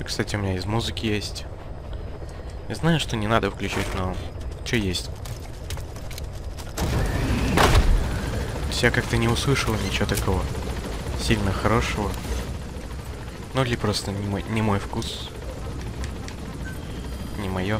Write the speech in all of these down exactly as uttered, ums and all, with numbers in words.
Что, кстати, у меня из музыки есть. Я знаю, что не надо включать, но что есть. Я как-то не услышал ничего такого сильно хорошего. Ну или просто не мой, не мой вкус. Не мое.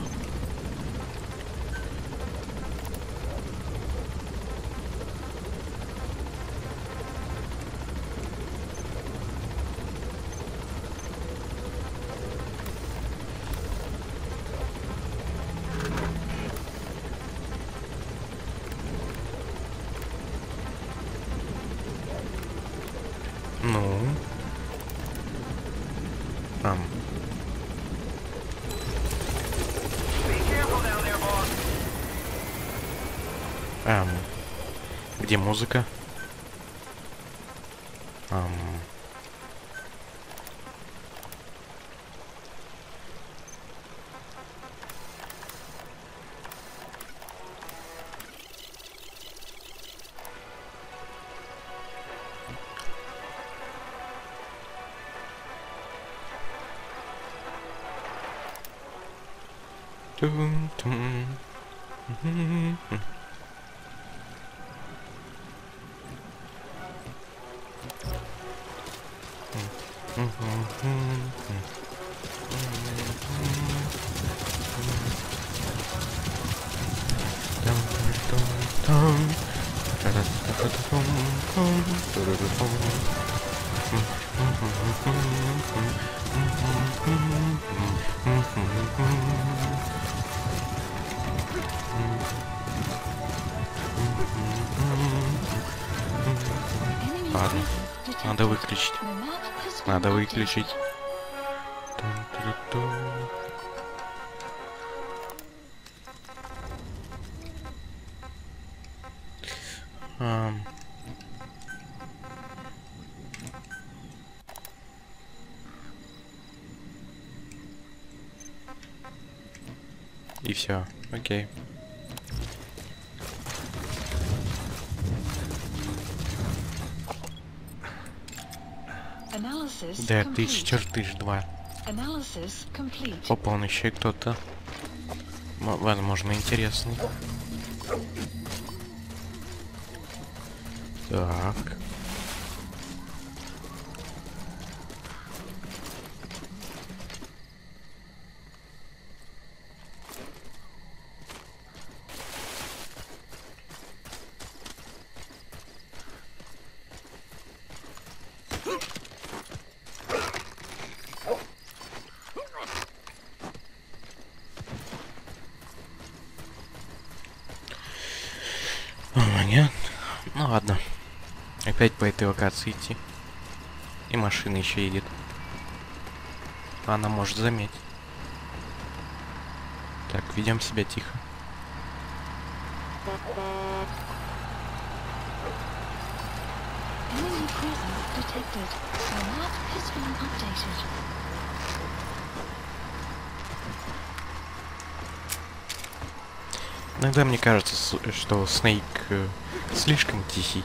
Где музыка? Um. Ладно, надо выключить. Надо выключить. А... И все, окей. Да, тысяч, чертыш, два. Опа, он еще и кто-то. Возможно, интересный. Так. Опять по этой локации идти. И машина еще едет. Она может заметить. Так, ведем себя тихо. Иногда мне кажется, что Снейк э, слишком тихий.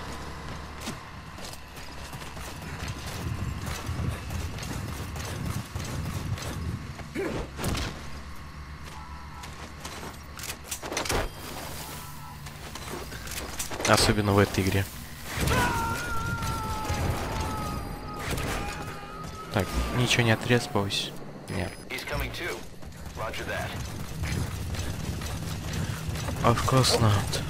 Особенно в этой игре. Так, ничего не отрезалось. Нет. Of course not.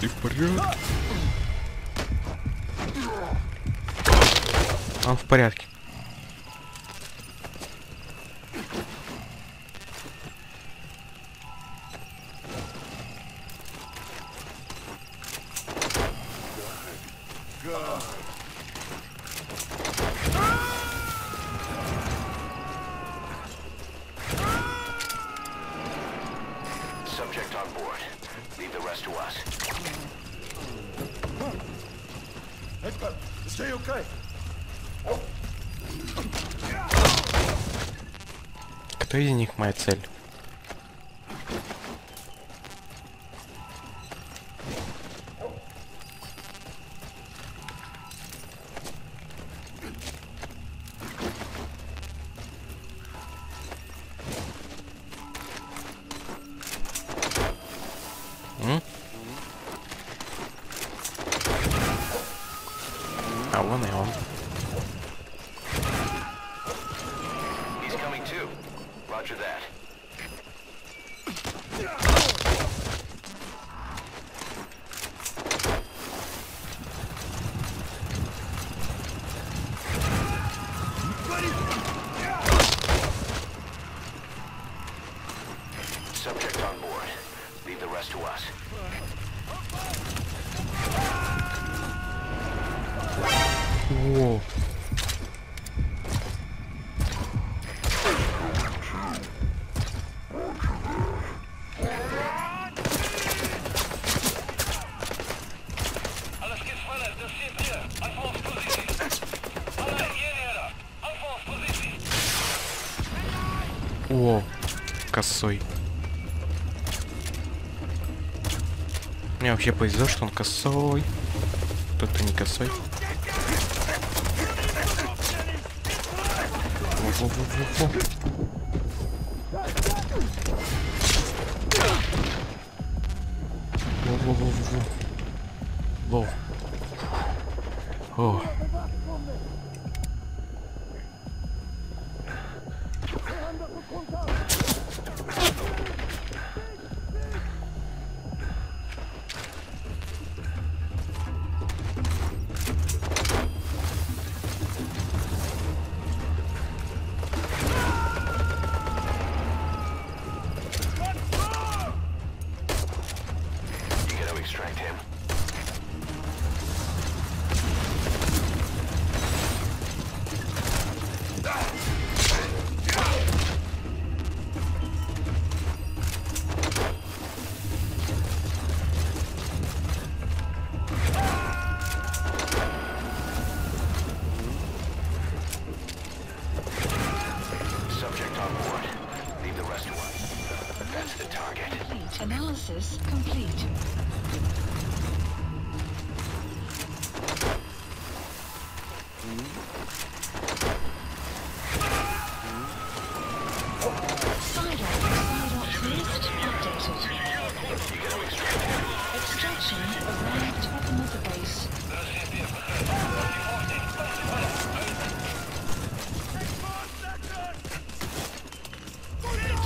Ты вперед? Он в порядке. Кто из них моя цель? that one they owned. He's coming too. Roger that. Subject on board. Leave the rest to us. Whoa. О, косой. Мне вообще повезло, что он косой. Кто-то не косой. Во, во, во, во. Во, во, во, во, во. Во. О. Extract him. Subject on board. Leave the rest to us. That's the target. Analysis complete.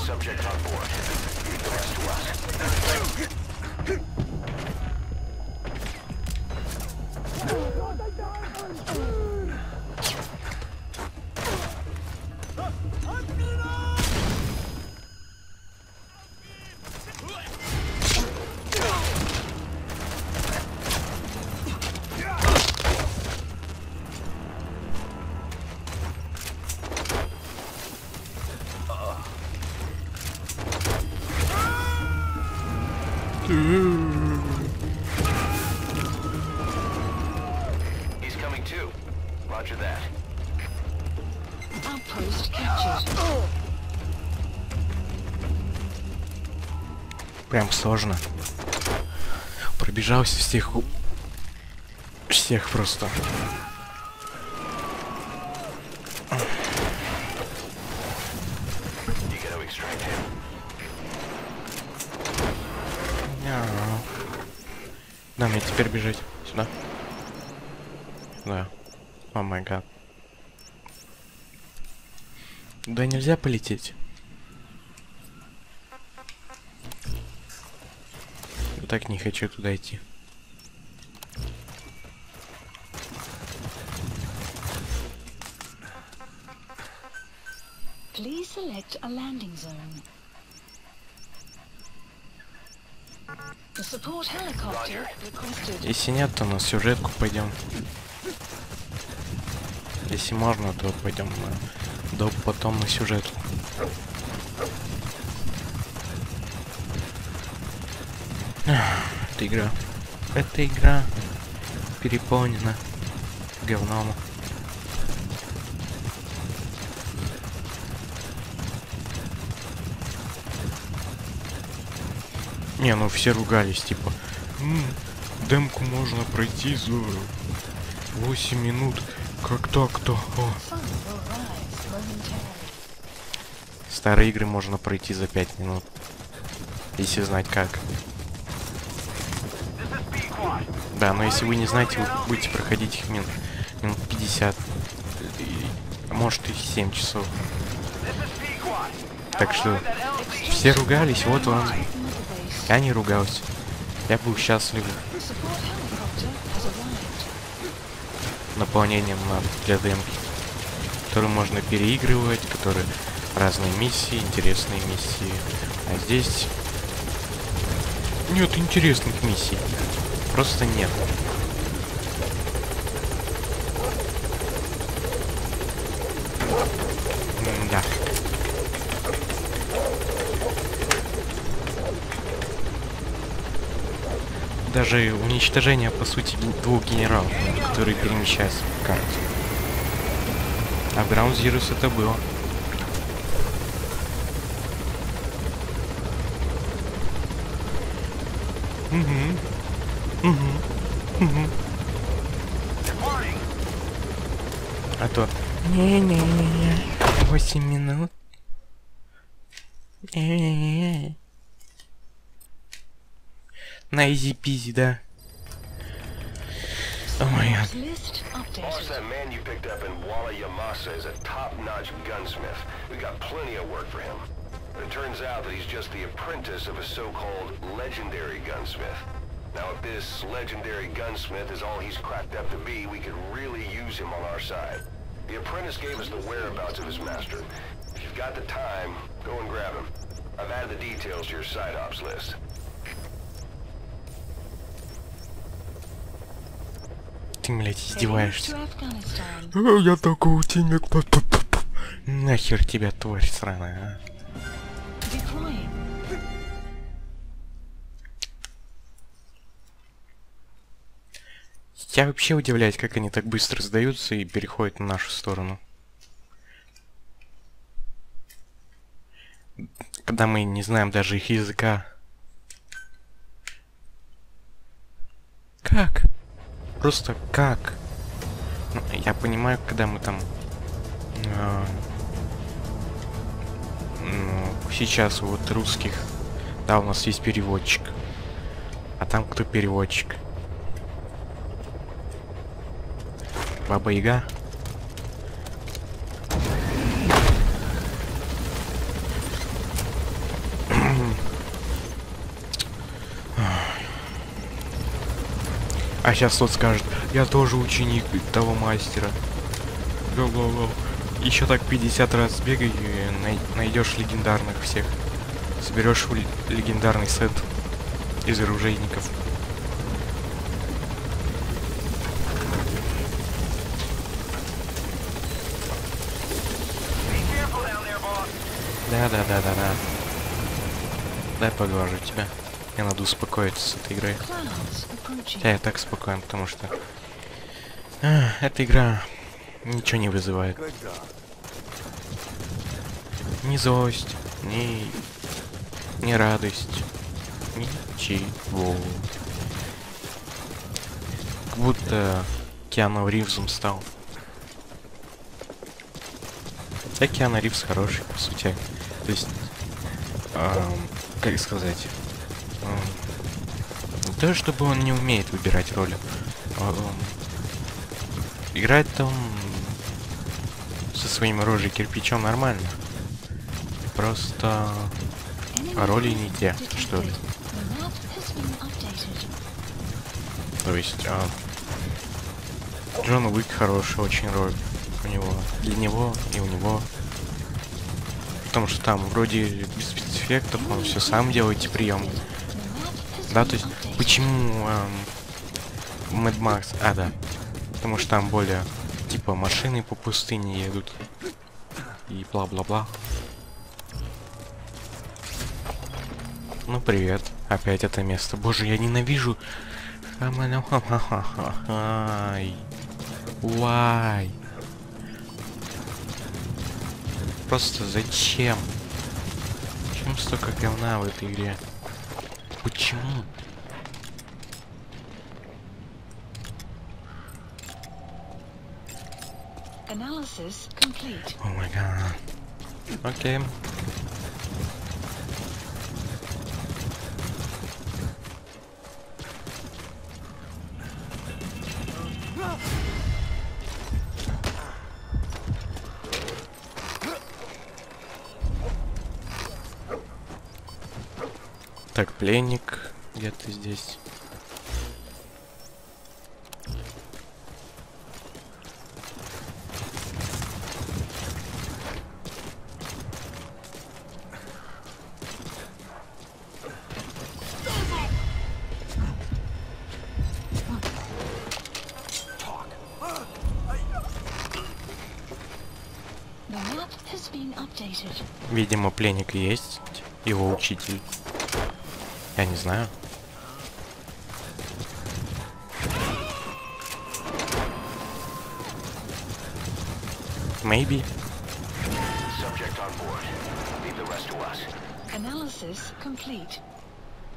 Subject on board. Leave the rest to us. He's coming too. Roger that. Outpost captured. Прям сложно. Пробежался всех всех просто. Да, мне теперь бежать сюда. Да. О май гад. Да нельзя полететь. Я так не хочу туда идти. Please select a landing zone. Если нет, то на сюжетку пойдем. Если можно, то пойдем на... Да потом на сюжетку. Эта игра. Эта игра переполнена говном. Не, ну все ругались, типа, М, демку можно пройти за восемь минут, как так-то. Старые игры можно пройти за пять минут, если знать как. Да, но если вы не знаете, вы будете проходить их минут пятьдесят, может и семь часов. Так что все ругались, вот он. Я не ругался. Я был счастлив. Наполнением для демки, которую можно переигрывать, которые разные миссии, интересные миссии. А здесь нет интересных миссий. Просто нет. М-да. Даже уничтожение, по сути, двух генералов, которые перемещаются в карте. А в Ground Zeroes это было. Угу. Угу. Угу. А то... Не-не-не-не. восемь минут. Не-не-не-не. На изи-пизи, да. О май гад. It turns out that he's just the apprentice of a so-called legendary gunsmith. Now, if this legendary gunsmith is all he's cracked up to be, we could really use him on our side. The apprentice gave us the whereabouts of his master. If you've got the time, go and grab him. I've added the details to your side ops list. Ты, блядь, издеваешься. Я такого тебя... Нахер тебя, тварь сраная, а? Я вообще удивляюсь, как они так быстро сдаются и переходят на нашу сторону. Когда мы не знаем даже их языка. Как? Просто как? Ну, я понимаю, когда мы там... Э, ну, сейчас вот русских... Да, у нас есть переводчик. А там кто переводчик? Баба-яга. А сейчас тот скажет, я тоже ученик того мастера. Го-го-го. Еще так пятьдесят раз бегай и найдешь легендарных всех. Соберешь легендарный сет из оружейников. Да-да-да-да-да. Дай поглажу тебя. Мне надо успокоиться с этой игры. Я и так спокоен, потому что... А, эта игра ничего не вызывает. Ни злость, ни... ни радость. Ничего. Как будто Киану Ривзом стал. Да, Киану Ривз хороший, по сути. То есть, эм, как сказать, эм, не то, чтобы он не умеет выбирать роли. Эм, играть там со своим рожей кирпичом нормально. Просто роли не те, что ли. То есть, эм, Джон Уик хороший очень роль у него, для него и у него. Потому что там вроде без спецэффектов, он все сам делает, прием. Да, то есть, почему эм, Mad Max? А, да. Потому что там более, типа, машины по пустыне едут. И бла-бла-бла. Ну, привет. Опять это место. Боже, я ненавижу. Why? Просто зачем? Почему столько говна в этой игре? Почему? О май гад. Окей. Так, пленник где-то здесь. Видимо, пленник есть, его учитель. Я не знаю. Maybe.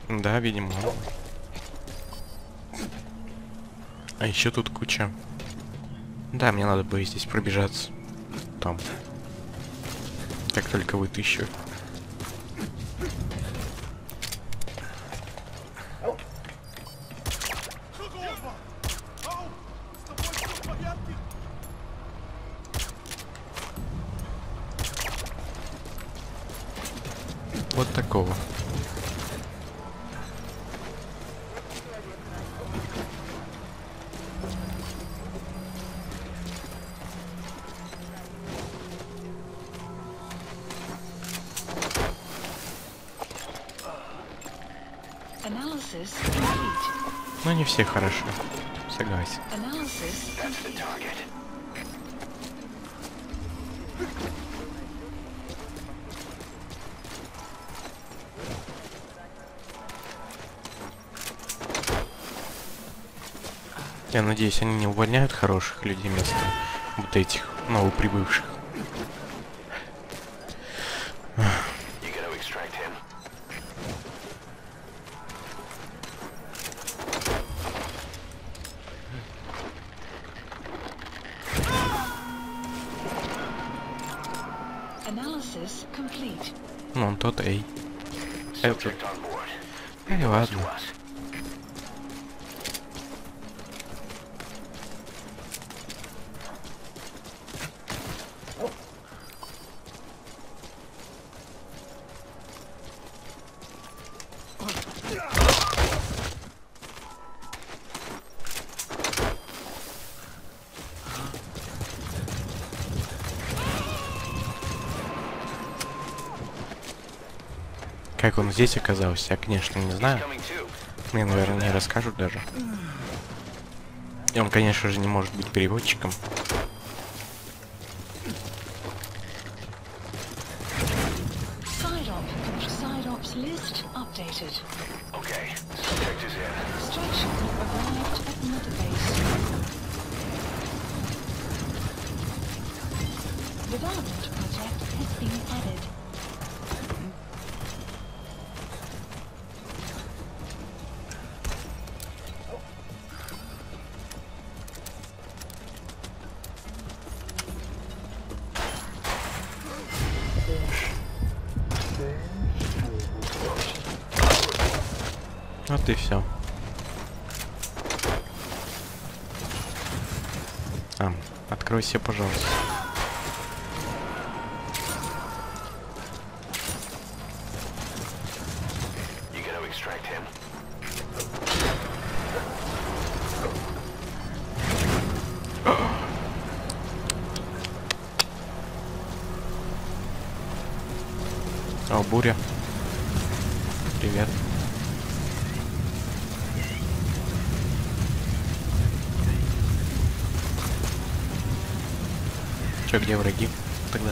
Да, видимо. А еще тут куча. Да, мне надо бы здесь пробежаться. Там. Как только вытащу. Вот такого. Но не все хорошо, согласен. Я надеюсь, они не увольняют хороших людей вместо вот этих новоприбывших. Ну, он тот, эй. Это... Эй, ладно. Как он здесь оказался, я, конечно, не знаю. Мне, наверное, не расскажут даже. И он, конечно же, не может быть переводчиком. Вот и все. А, откройся, пожалуйста. О, буря. Привет. Где враги тогда?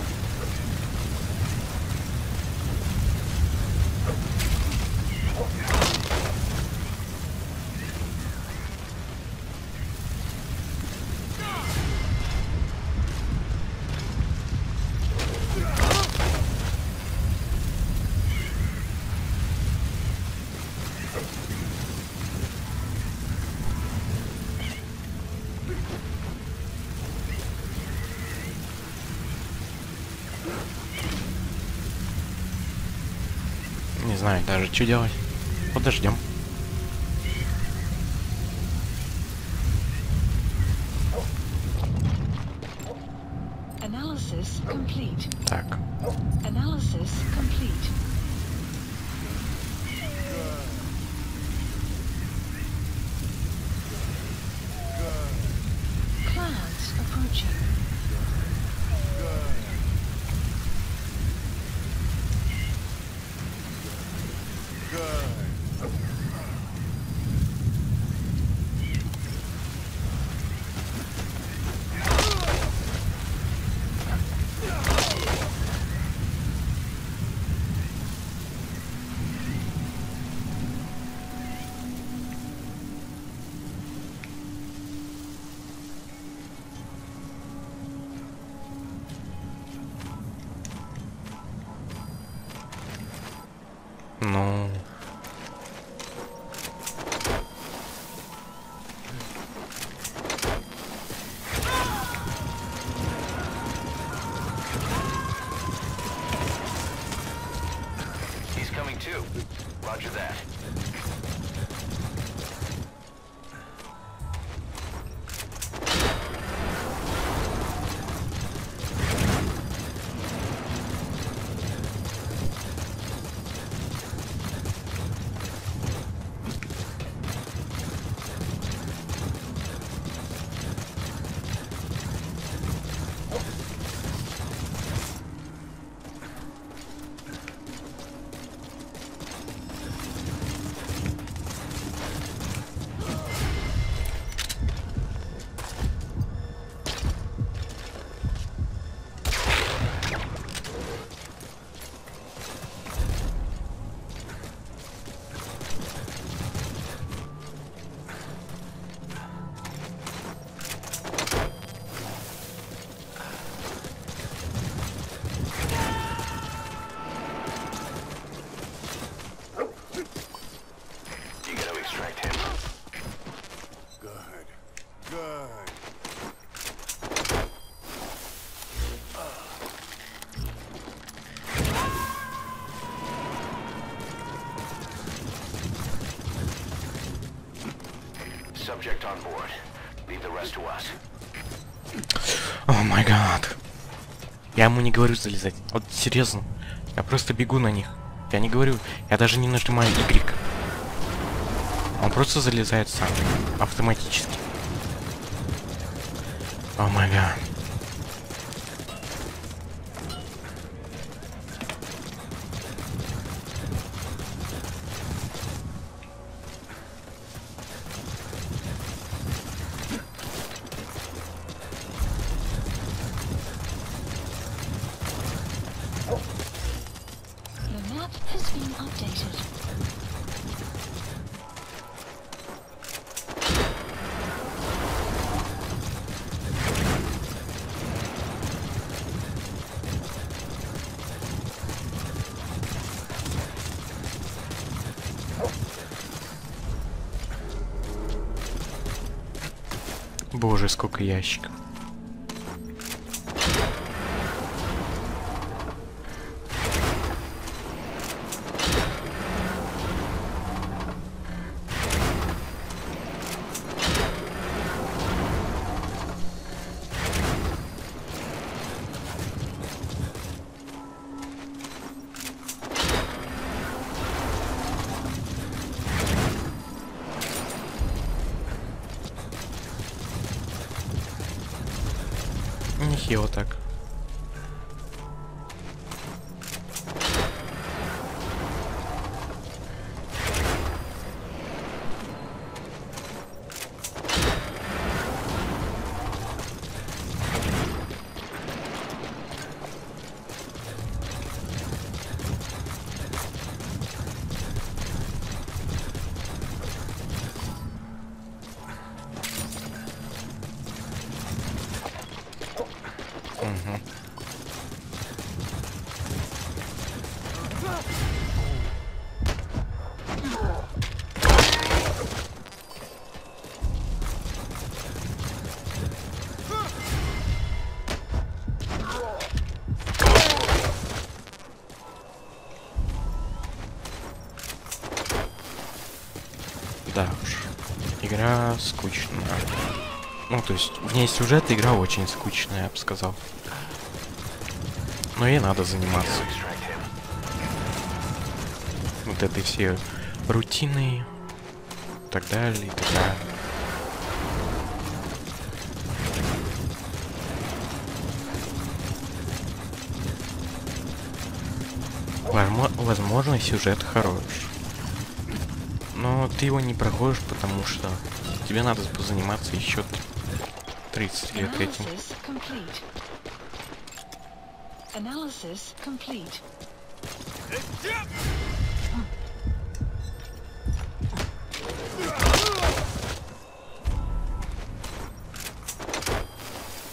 Не знаю даже, что делать. Подождем. Так. subject on board. Leave the rest to us. Oh my god. Я ему не говорю залезать. Вот серьезно. Я просто бегу на них. Я не говорю, я даже не нажимаю Y. Он просто залезает сам. Автоматически. О май гад. Боже, сколько ящиков. Нехило так. Да уж, игра скучная. Ну, то есть, в ней сюжет, игра очень скучная, я бы сказал. Но ей надо заниматься. Вот этой все рутины, так далее, и так далее. Возможно, сюжет хорош. Но ты его не проходишь, потому что тебе надо позаниматься еще тридцать лет этим.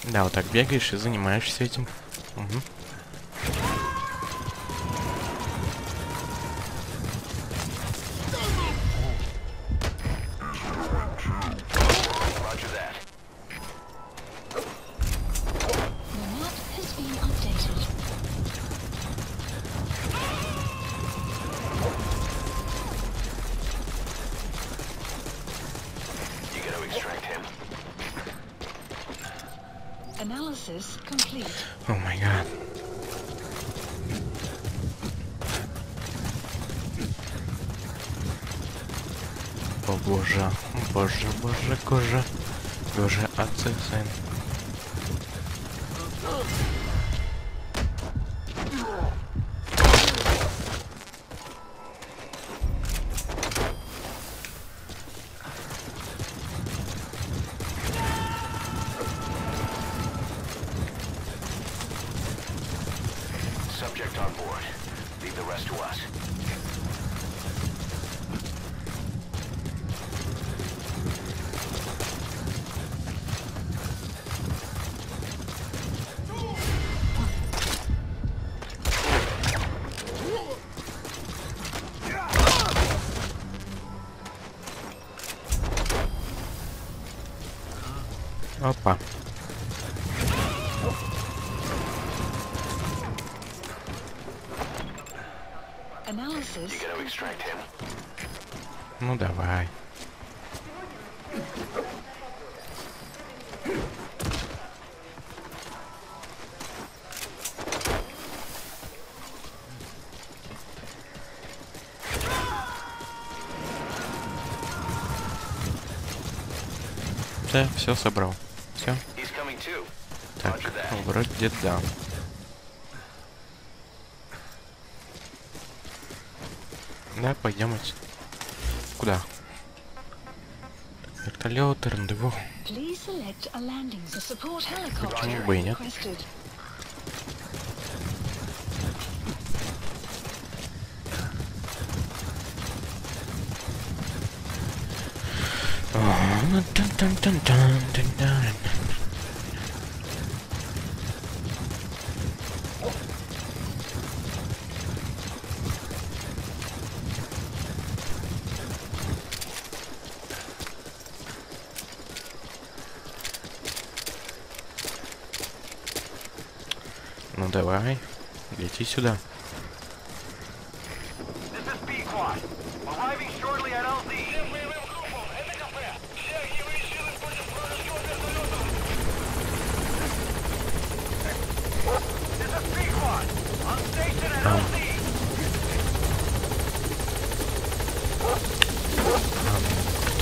Да, вот так бегаешь и занимаешься этим. Угу. О май гад. О боже, боже, боже, кожа, боже, отцы сын. Subject on board. Leave the rest to us. Опа. Ну давай. Да, все собрал. Все. Так, убрать где-то, да. Да, пойдем отсюда. Куда? Вертолет, рандеву. Почему бы и нет? Ну давай, лети сюда.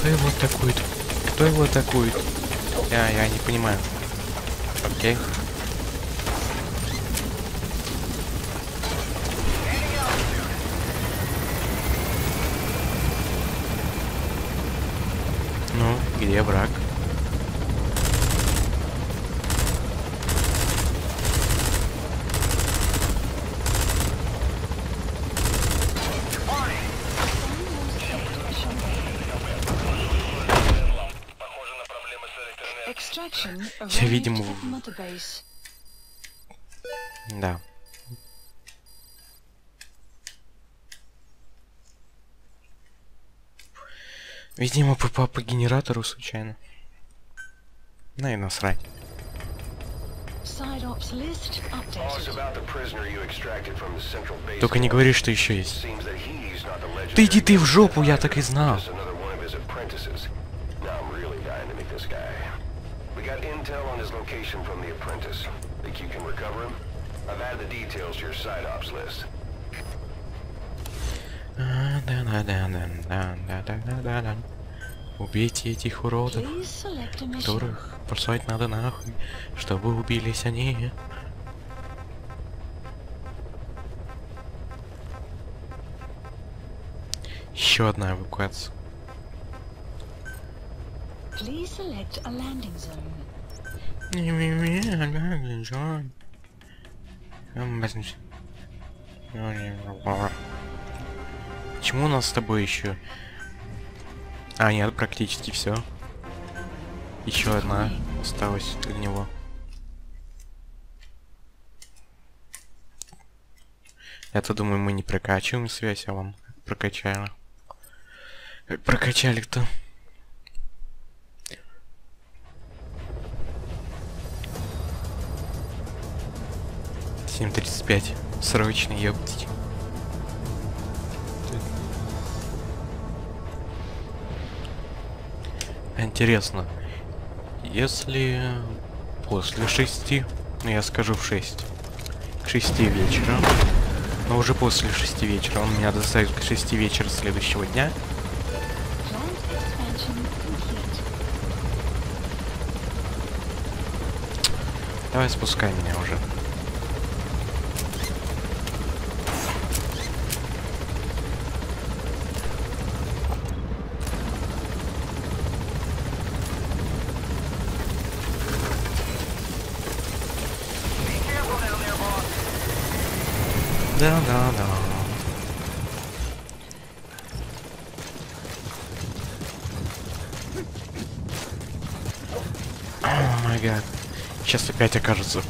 Кто его атакует? Кто его атакует? Я, я не понимаю. Окей. Ну, где враг? Я, видимо, в... Да. Видимо, попал по генератору случайно. Ну и насрать. Только не говори, что еще есть. Ты иди ты в жопу, я так и знал. Убейте этих уродов, которых послать надо нахуй, чтобы убились они. Еще одна эвакуация. Please select a landing zone. Чему у нас с тобой еще? А, нет, практически все. Еще одна осталась для него. Я-то думаю, мы не прокачиваем связь, а вам прокачали. Прокачали кто? семь тридцать пять. Срочно, ёптить. Интересно, если после шести, ну я скажу в шесть, к шести вечера, но уже после шести вечера, он меня доставит к шести вечера следующего дня. Давай спускай меня уже. Да, да, да. О май гад. Сейчас опять окажется.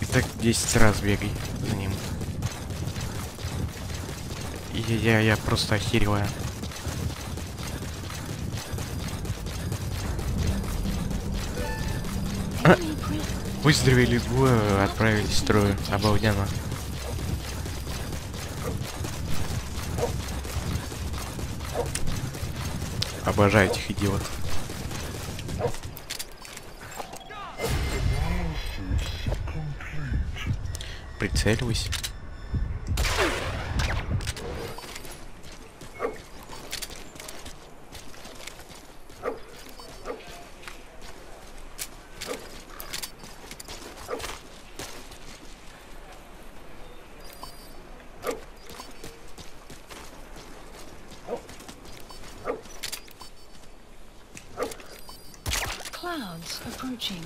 И так десять раз бегай за ним. Я, я, я просто охереваю. А! Выздоровели двое, отправились в строй. Обалденно. Обожаю этих идиотов. Прицеливайся. clouds approaching.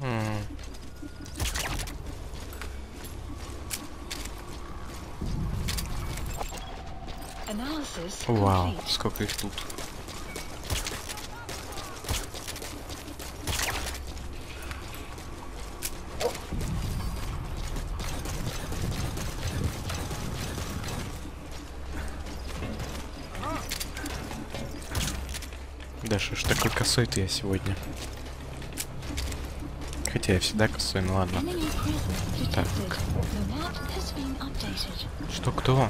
Hmm. Analysis complete. Wow, сколько их тут. Да что ж такой косой-то я сегодня. Хотя я всегда косой, ну ладно. Так. Что, кто?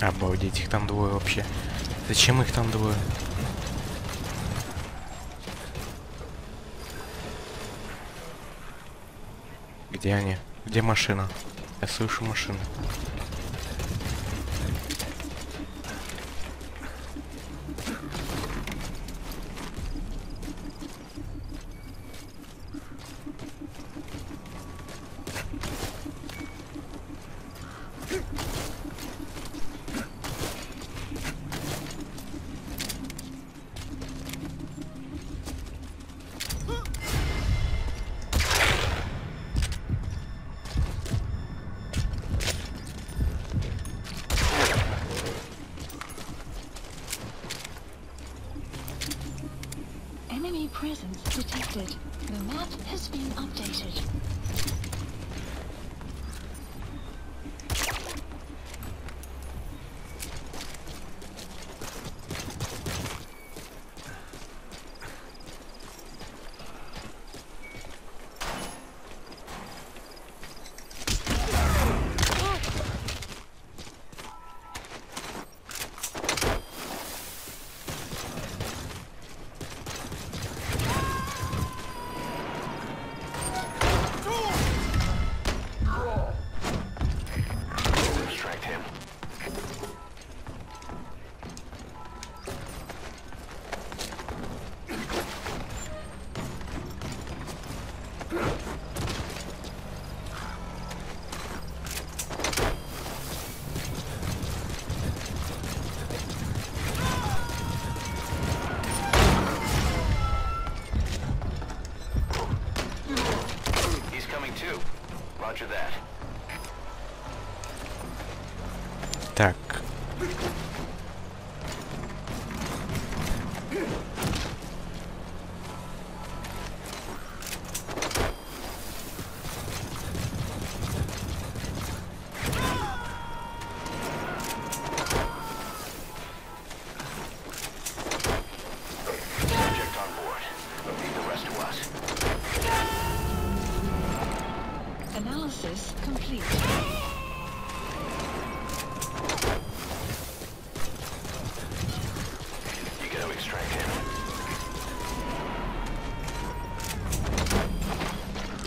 Обалдеть, их там двое вообще. Зачем их там двое? Где они? Где машина? Я слышу машину. Presence detected. The map has been updated. Так.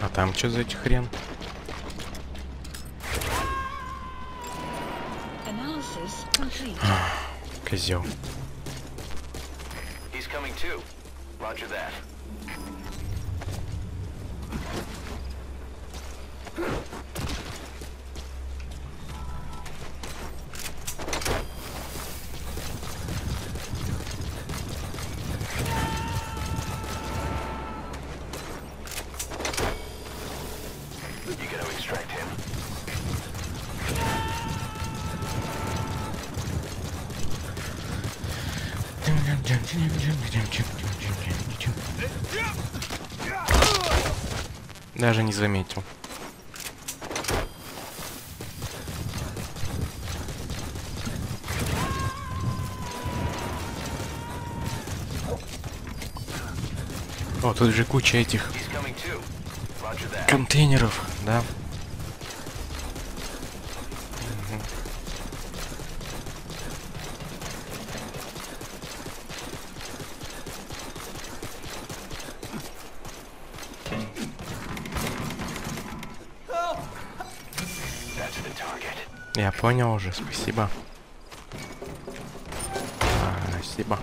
А там что за эти хрен? Козел. Даже не заметил. О, тут же куча этих контейнеров, да? Я понял уже, спасибо. Спасибо.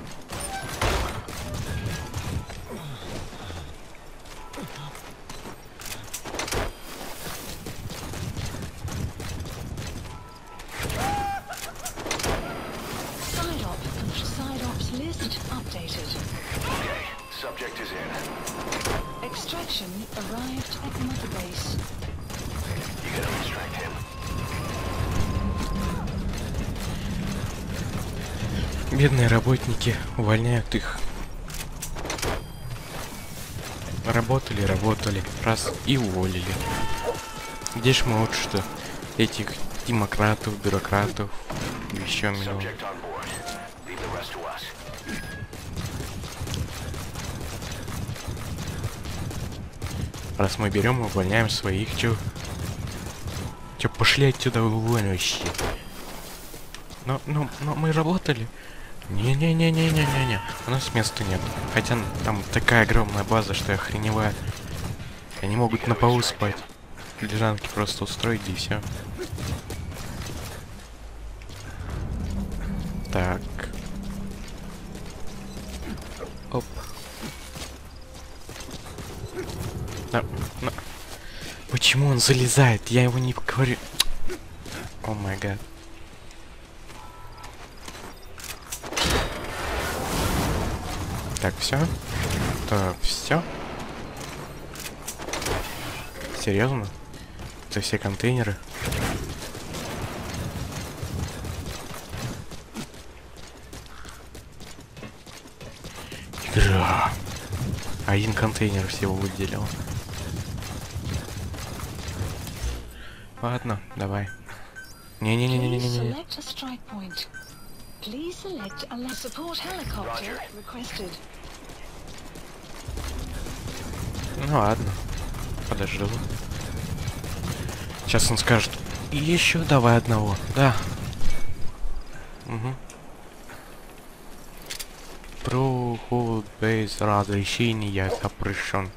Бедные работники, увольняют их. Работали, работали, раз и уволили. Где ж мы лучше-то этих демократов, бюрократов, еще миллион. Раз мы берем и увольняем своих, чё? Чё, пошли отсюда увольняющие. Но, но, но мы работали. Не-не-не-не-не-не-не. У нас места нет. Хотя там такая огромная база, что я охреневаю. Они могут на полу спать. Лежанки просто устроить и все. Так. Оп. На, на. Почему он залезает? Я его не говорю. О май гад. Так, все. Так, все. Серьезно? Это все контейнеры? Игра. Один контейнер всего выделил. Ладно, давай. Не-не-не-не-не-не-не. Please select unless support helicopter requested. Ну ладно, подожду. Сейчас он скажет. Еще давай одного, да. Угу. Проход без разрешения запрещен.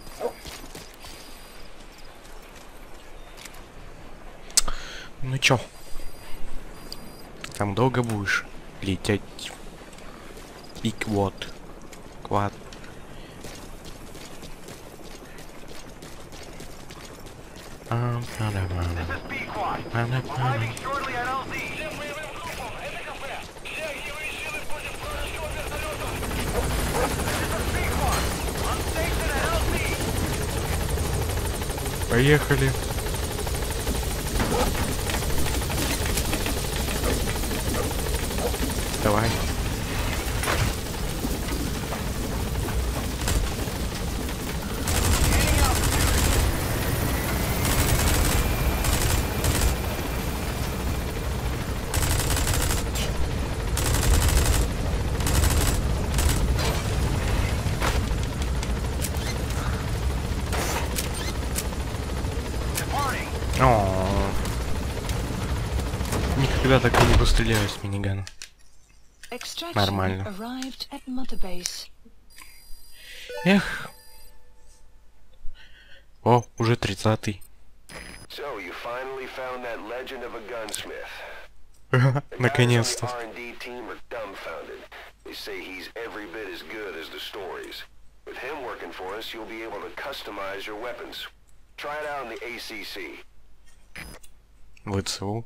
Ну чё? Там долго будешь? Лететь. Пик вот. Квад. Поехали. Давай. О-о-о. Никогда так и не постреляю с минигана. Нормально. Эх. О, уже тридцатый. Наконец-то. ВЦУ.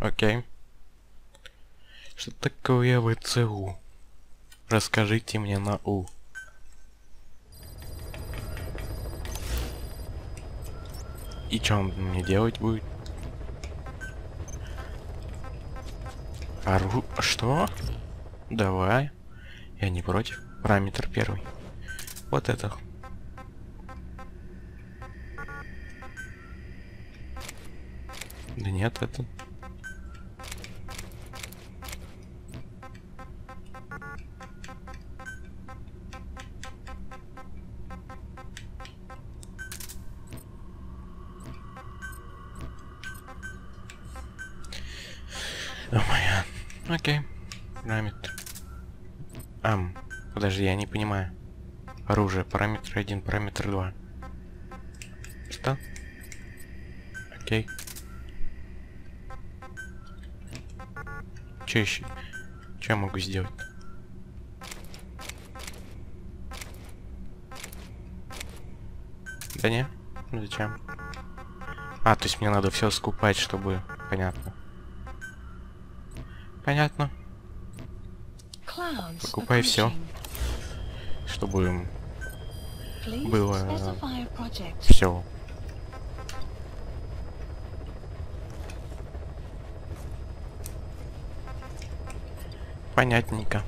Окей. Что такое ВЦУ? Расскажите мне на У. И что он мне делать будет? Ору... Что? Давай. Я не против. Параметр первый. Вот это. Да нет, это... Окей, параметр. Ам, подожди, я не понимаю. Оружие, параметр один, параметр два. Что? Окей. Что еще? Что я могу сделать? Да не? Ну зачем? А, то есть мне надо все скупать, чтобы... Понятно. Понятно. Покупай все, чтобы было все. Понятненько.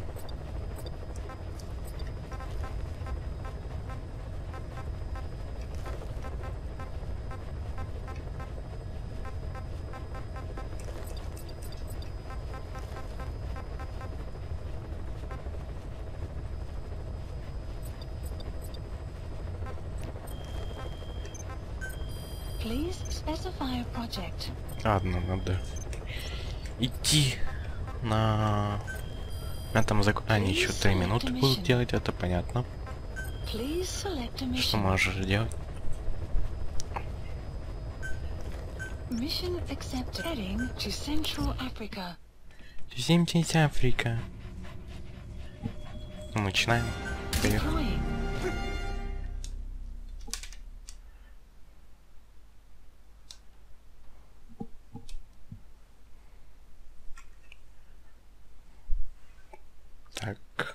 Ладно, надо идти на... На там зак... А, не, еще три минуты будут делать, это понятно. Что можешь делать? Земтить Африка. Ну, начинаем. Поехали. Так.